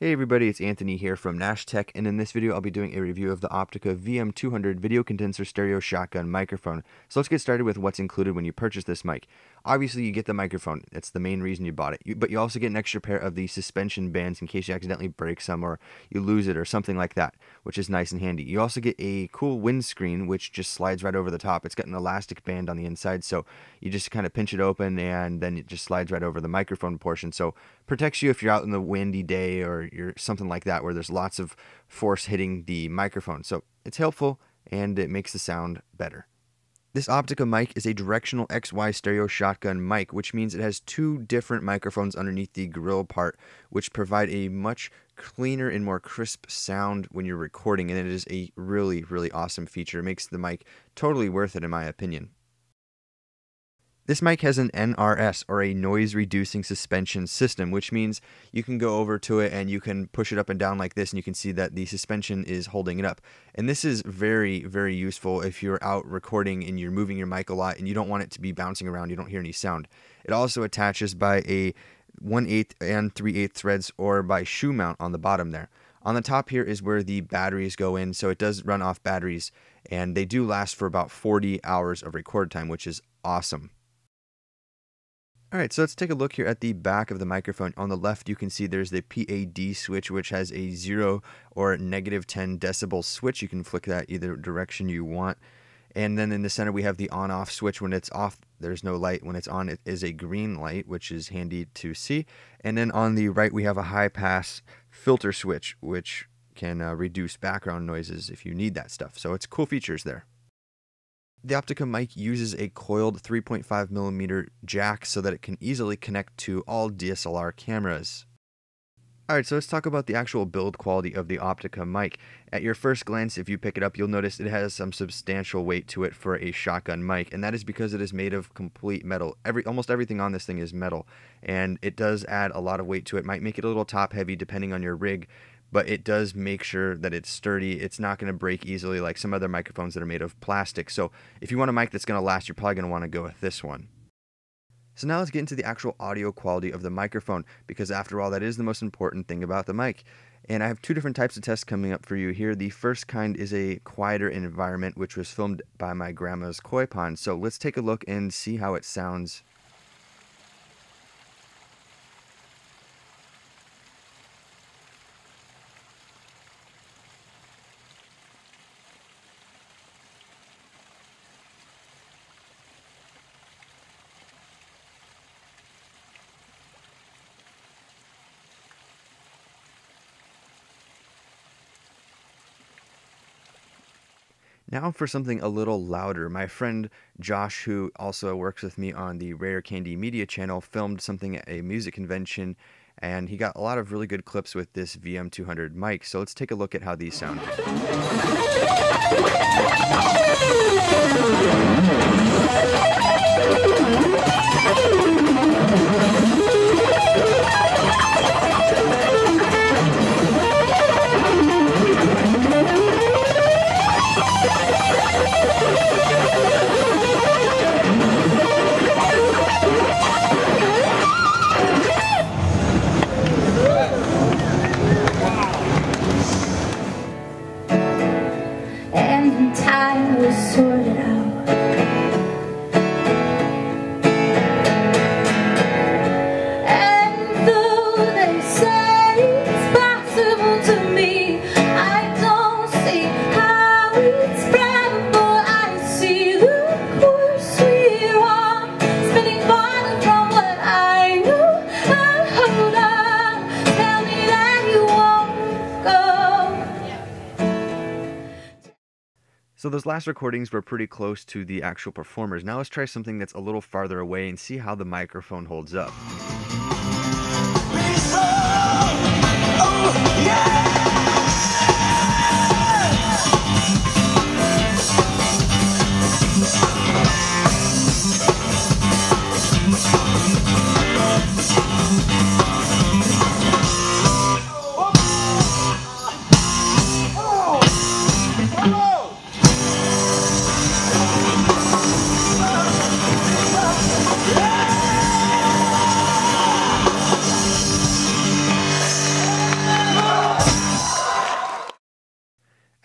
Hey everybody, it's Anthony here from Nash Tech, and in this video I'll be doing a review of the Opteka VM-200 video condenser stereo shotgun microphone. So let's get started with what's included when you purchase this mic. Obviously you get the microphone, that's the main reason you bought it, but you also get an extra pair of the suspension bands in case you accidentally break some or you lose it or something like that, which is nice and handy. You also get a cool windscreen which just slides right over the top. It's got an elastic band on the inside, so you just kind of pinch it open and then it just slides right over the microphone portion, so protects you if you're out in the windy day or you're something like that where there's lots of force hitting the microphone. So it's helpful and it makes the sound better. This Opteka mic is a directional XY stereo shotgun mic, which means it has two different microphones underneath the grill part, which provide a much cleaner and more crisp sound when you're recording, and it is a really, really awesome feature. It makes the mic totally worth it in my opinion. This mic has an NRS, or a noise reducing suspension system, which means you can go over to it and you can push it up and down like this and you can see that the suspension is holding it up. And this is very, very useful if you're out recording and you're moving your mic a lot and you don't want it to be bouncing around, you don't hear any sound. It also attaches by a 1/8 and 3/8 threads or by shoe mount on the bottom there. On the top here is where the batteries go in, so it does run off batteries and they do last for about 40 hours of record time, which is awesome. Alright, so let's take a look here at the back of the microphone. On the left you can see there's the PAD switch, which has a 0 or negative 10 decibel switch. You can flick that either direction you want. And then in the center we have the on-off switch. When it's off, there's no light. When it's on, it is a green light, which is handy to see. And then on the right we have a high-pass filter switch, which can reduce background noises if you need that stuff. So it's cool features there. The Opteka mic uses a coiled 3.5mm jack so that it can easily connect to all DSLR cameras. Alright, so let's talk about the actual build quality of the Opteka mic. At your first glance, if you pick it up, you'll notice it has some substantial weight to it for a shotgun mic, and that is because it is made of complete metal. Almost everything on this thing is metal, and it does add a lot of weight to it. Might make it a little top heavy depending on your rig, but it does make sure that it's sturdy. It's not going to break easily like some other microphones that are made of plastic. So if you want a mic that's going to last, you're probably going to want to go with this one. So now let's get into the actual audio quality of the microphone, because after all, that is the most important thing about the mic. And I have two different types of tests coming up for you here. The first kind is a quieter environment, which was filmed by my grandma's koi pond. So let's take a look and see how it sounds. Now for something a little louder. My friend Josh, who also works with me on the Rare Candy Media channel, filmed something at a music convention, and he got a lot of really good clips with this VM-200 mic. So let's take a look at how these sound. So those last recordings were pretty close to the actual performers. Now let's try something that's a little farther away and see how the microphone holds up. Oh, yeah!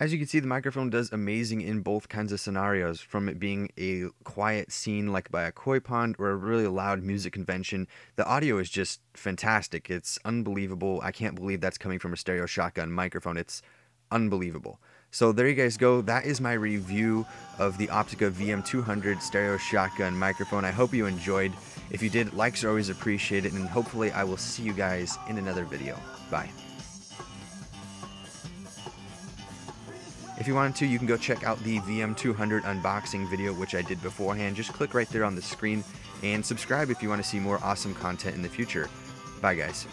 As you can see, the microphone does amazing in both kinds of scenarios, from it being a quiet scene like by a koi pond or a really loud music convention. The audio is just fantastic. It's unbelievable. I can't believe that's coming from a stereo shotgun microphone. It's unbelievable. So there you guys go. That is my review of the Opteka VM-200 stereo shotgun microphone. I hope you enjoyed. If you did, likes are always appreciated, and hopefully I will see you guys in another video. Bye. If you wanted to, you can go check out the VM-200 unboxing video, which I did beforehand. Just click right there on the screen and subscribe if you want to see more awesome content in the future. Bye, guys.